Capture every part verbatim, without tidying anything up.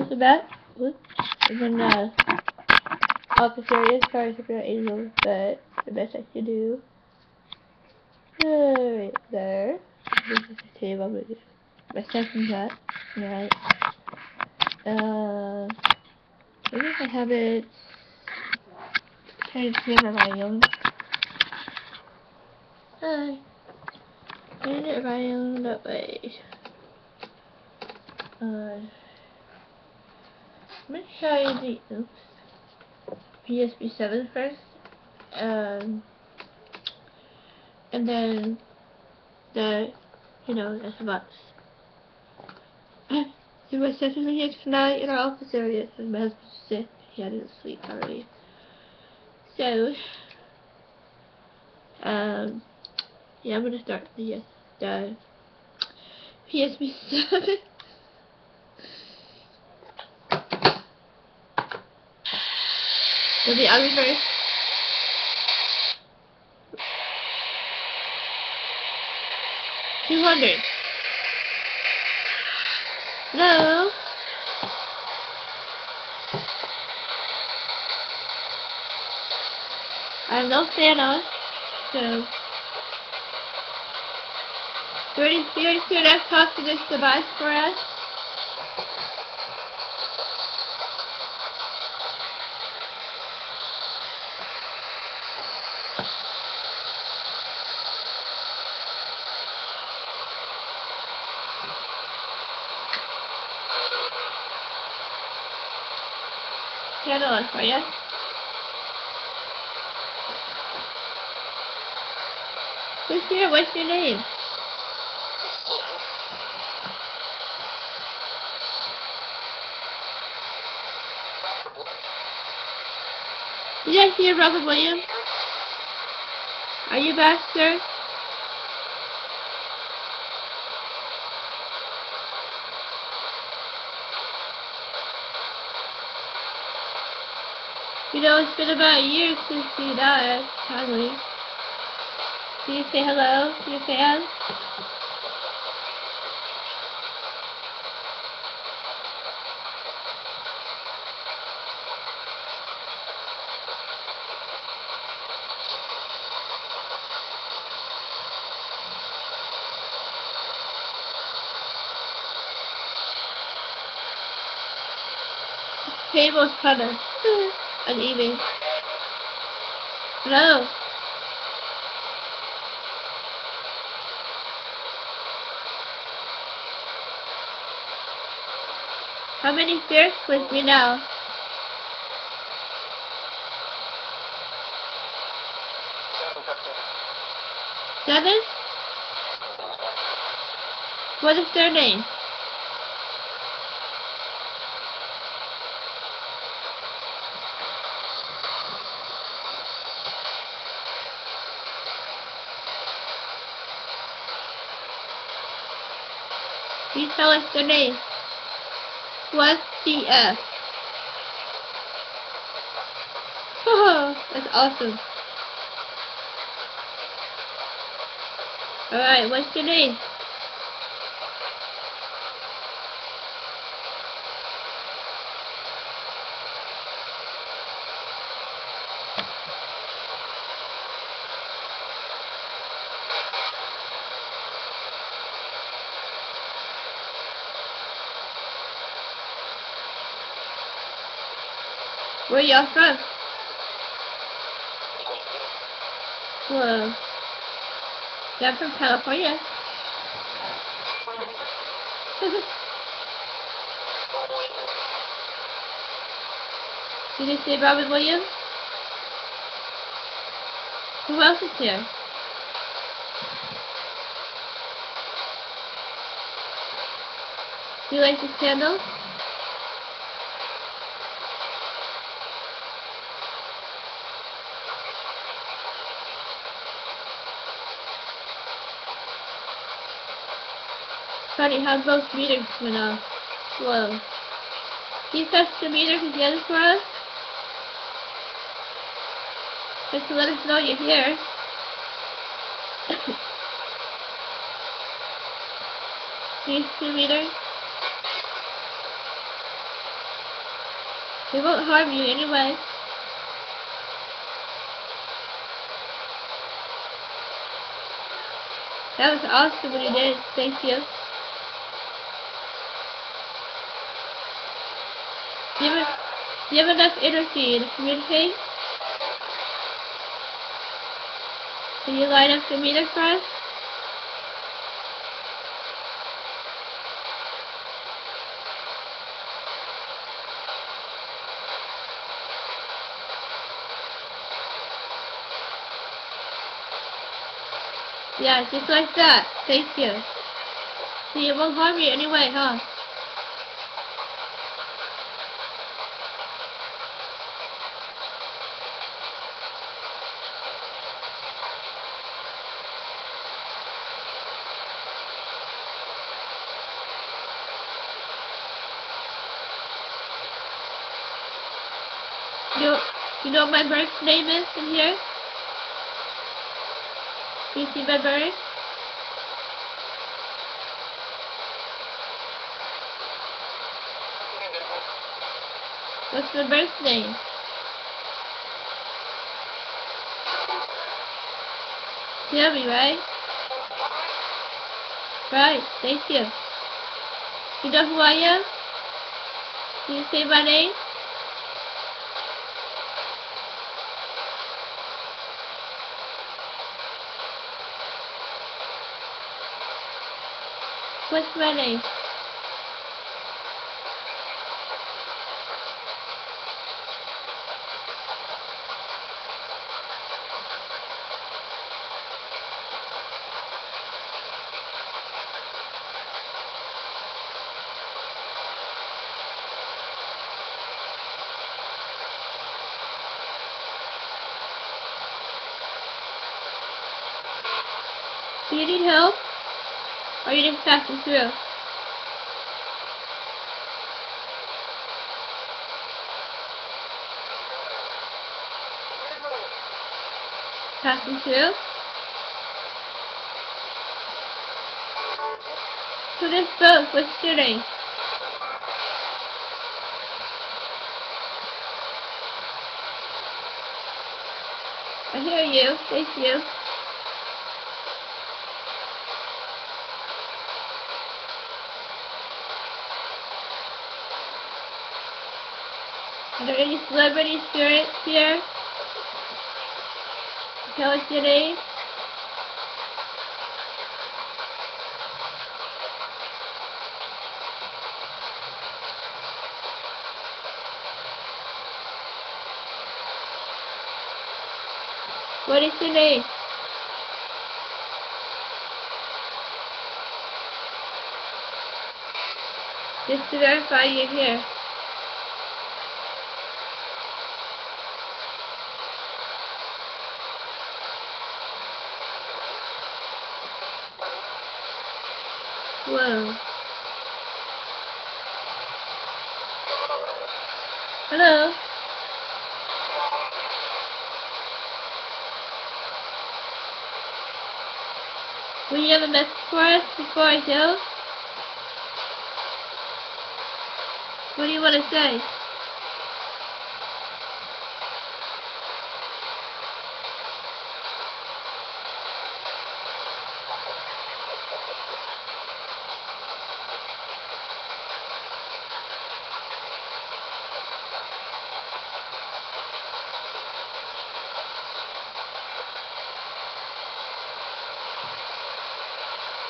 close to bat. Oops. And then, uh, office areas, cars, angels, but the best I can do. Uh, right there. This is the table. I'm going to do my second cut. Alright. Uh, maybe if I have it. Try to see my own. Hi. Turn it around that way. Uh, I'm going to show you the oops, P S B seven first, um, and then the, you know, that's the box. He was definitely here tonight in our office area, and my husband said he had to sleep already. So, um, yeah, I'm going to start the, the P S B seven. Does the other first? two hundred. Hello? I have no fan on, so... thirty-two laptops in this device for us. Got another one for you. Who's here? What's your name? Did I hear Robin Williams? Are you back, sir? You know, it's been about a year since he died, finally. Can you say hello to your fans? The table's kind of uneven. Hello. How many stairs with me now? Seven? What is their name? You tell us their name. What's the F? Oh, that's awesome. Alright, what's your name? Where y'all from? Whoa. I'm from California. Did you say Robin Williams? Who else is here? Do you like this candle? Funny how both meters went off. Whoa. Can you touch the meter together for us? Just to let us know you're here. These two meters. They won't harm you anyway. That was awesome what he did. Thank you. Do you have, do you have enough energy in the community? Can you line up the meter for us? Yeah, just like that. Thank you. See, it won't harm you anyway, huh? You, you know what my bird's name is in here? You see my bird? What's my bird's name? Tell me, right? Right, thank you. You know who I am? Can you say my name? What's my name? Do you need help? Or you didn't pass it through. Pass it through. Who just spoke? What's your name? I hear you. Thank you. Are there any celebrities here? here? Tell us your name. What is your name? Just to verify you're here. Whoa. Hello. Will you have a message for us before I go? What do you want to say?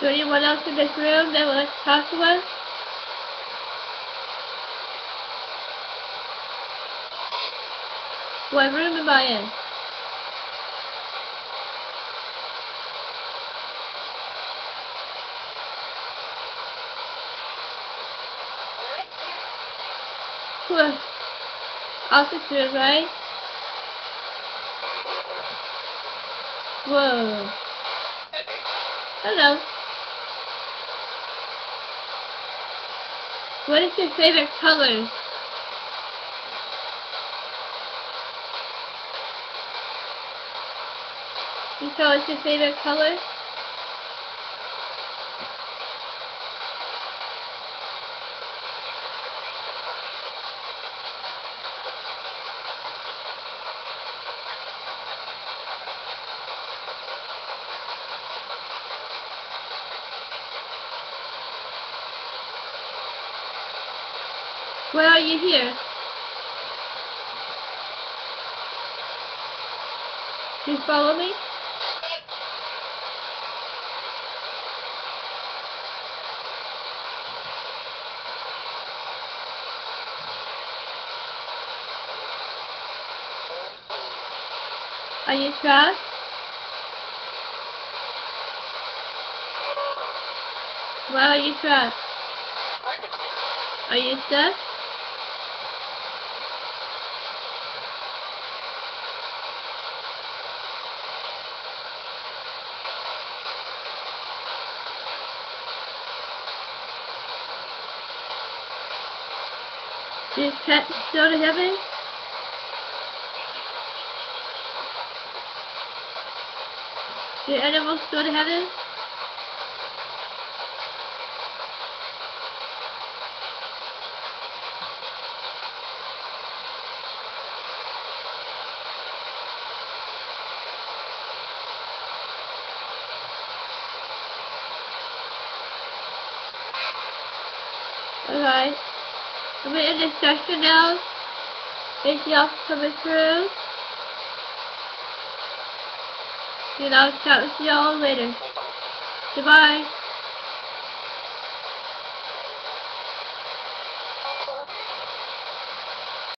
Is there anyone else in this room that would like to talk to us? What room am I in? Whew. Office room, right? Whoa. Hello. What is your favorite color? You tell us your favorite color? Why are you here? Do you follow me? Are you trapped? Why are you trapped? Are you stuck? Did Pat go to heaven? Did animals go to heaven? Alright. I'm in this section now. Is the elf coming through? And I'll chat with y'all later. Goodbye.